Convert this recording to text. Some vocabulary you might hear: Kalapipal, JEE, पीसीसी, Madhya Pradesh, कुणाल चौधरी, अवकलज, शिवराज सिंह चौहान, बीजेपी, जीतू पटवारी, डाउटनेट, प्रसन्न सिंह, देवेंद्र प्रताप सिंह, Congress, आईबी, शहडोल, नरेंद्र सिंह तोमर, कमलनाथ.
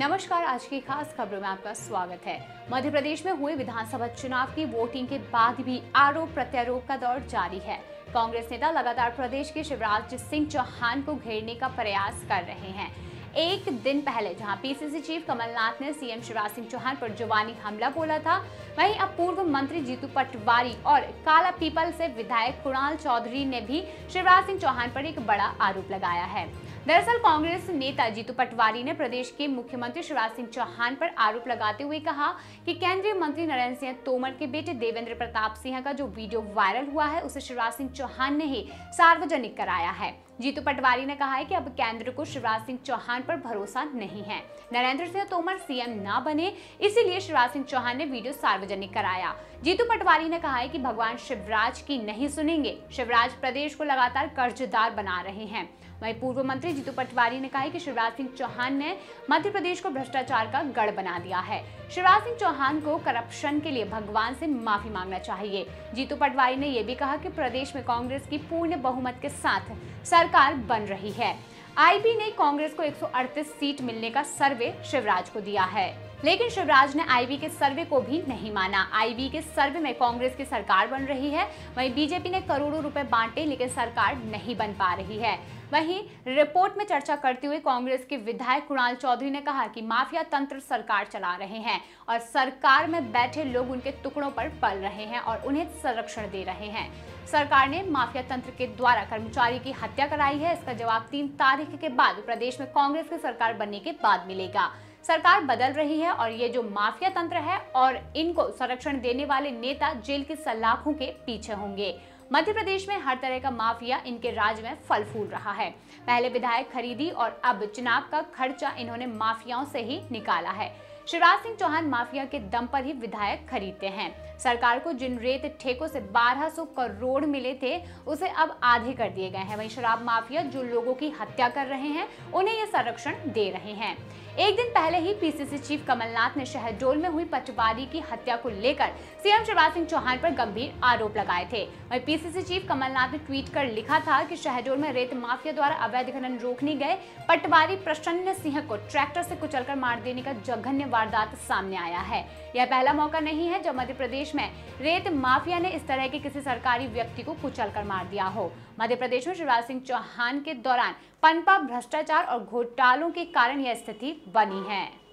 नमस्कार, आज की खास खबरों में आपका स्वागत है। मध्य प्रदेश में हुए विधानसभा चुनाव की वोटिंग के बाद भी आरोप प्रत्यारोप का दौर जारी है। कांग्रेस नेता लगातार प्रदेश के शिवराज सिंह चौहान को घेरने का प्रयास कर रहे हैं। एक दिन पहले जहां पीसीसी चीफ कमलनाथ ने सीएम शिवराज सिंह चौहान पर जुबानी हमला बोला था, वहीं अब पूर्व मंत्री जीतू पटवारी और काला पीपल से विधायक कुणाल चौधरी ने भी शिवराज सिंह चौहान पर एक बड़ा आरोप लगाया है। दरअसल कांग्रेस नेता जीतू पटवारी ने प्रदेश के मुख्यमंत्री शिवराज सिंह चौहान पर आरोप लगाते हुए कहा कि केंद्रीय मंत्री नरेंद्र सिंह तोमर के बेटे देवेंद्र प्रताप सिंह का जो वीडियो वायरल हुआ है उसे शिवराज सिंह चौहान ने ही सार्वजनिक कराया है। जीतू पटवारी ने कहा है कि अब केंद्र को शिवराज सिंह चौहान पर भरोसा नहीं है। नरेंद्र सिंह तोमर सीएम ना बने, इसीलिए शिवराज सिंह चौहान ने वीडियो सार्वजनिक कराया। जीतू पटवारी ने कहा है कि भगवान शिवराज की नहीं सुनेंगे, शिवराज प्रदेश को लगातार कर्जदार बना रहे हैं। वहीं पूर्व मंत्री जीतू पटवारी ने कहा है कि शिवराज सिंह चौहान ने मध्य प्रदेश को भ्रष्टाचार का गढ़ बना दिया है। शिवराज सिंह चौहान को करप्शन के लिए भगवान से माफी मांगना चाहिए। जीतू पटवारी ने यह भी कहा कि प्रदेश में कांग्रेस की पूर्ण बहुमत के साथ सरकार बन रही है। आईबी ने कांग्रेस को 138 सीट मिलने का सर्वे शिवराज को दिया है, लेकिन शिवराज ने आईबी के सर्वे को भी नहीं माना। आईबी के सर्वे में कांग्रेस की सरकार बन रही है। वहीं बीजेपी ने करोड़ों रुपए बांटे, लेकिन सरकार नहीं बन पा रही है। वहीं रिपोर्ट में चर्चा करते हुए कांग्रेस के विधायक कुणाल चौधरी ने कहा कि माफिया तंत्र सरकार चला रहे हैं और सरकार में बैठे लोग उनके टुकड़ों पर पल रहे हैं और उन्हें संरक्षण दे रहे हैं। सरकार ने माफिया तंत्र के द्वारा कर्मचारी की हत्या कराई है। इसका जवाब 3 तारीख के बाद प्रदेश में कांग्रेस की सरकार बनने के बाद मिलेगा। सरकार बदल रही है और ये जो माफिया तंत्र है और इनको संरक्षण देने वाले नेता जेल की सलाखों के पीछे होंगे। मध्य प्रदेश में हर तरह का माफिया इनके राज में फल फूल रहा है। पहले विधायक खरीदी और अब चुनाव का खर्चा इन्होंने माफियाओं से ही निकाला है। शिवराज सिंह चौहान माफिया के दम पर ही विधायक खरीदते हैं। सरकार को जिन रेत ठेकों से 1200 करोड़ मिले थे उसे अब आधे कर दिए गए हैं। वहीं शराब माफिया जो लोगों की हत्या कर रहे हैं उन्हें ये संरक्षण दे रहे हैं। एक दिन पहले ही पीसीसी चीफ कमलनाथ ने शहडोल में हुई पटवारी की हत्या को लेकर सीएम शिवराज सिंह चौहान पर गंभीर आरोप लगाए थे। वहीं पीसीसी चीफ कमलनाथ ने ट्वीट कर लिखा था कि शहडोल में रेत माफिया द्वारा अवैध खनन रोकने गए पटवारी प्रसन्न सिंह को ट्रैक्टर से कुचलकर मार देने का जघन्य वारदात सामने आया है। यह पहला मौका नहीं है जब मध्य प्रदेश में रेत माफिया ने इस तरह के किसी सरकारी व्यक्ति को कुचलकर मार दिया हो। मध्य प्रदेश में शिवराज सिंह चौहान के दौरान पनपा भ्रष्टाचार और घोटालों के कारण यह स्थिति बनी है।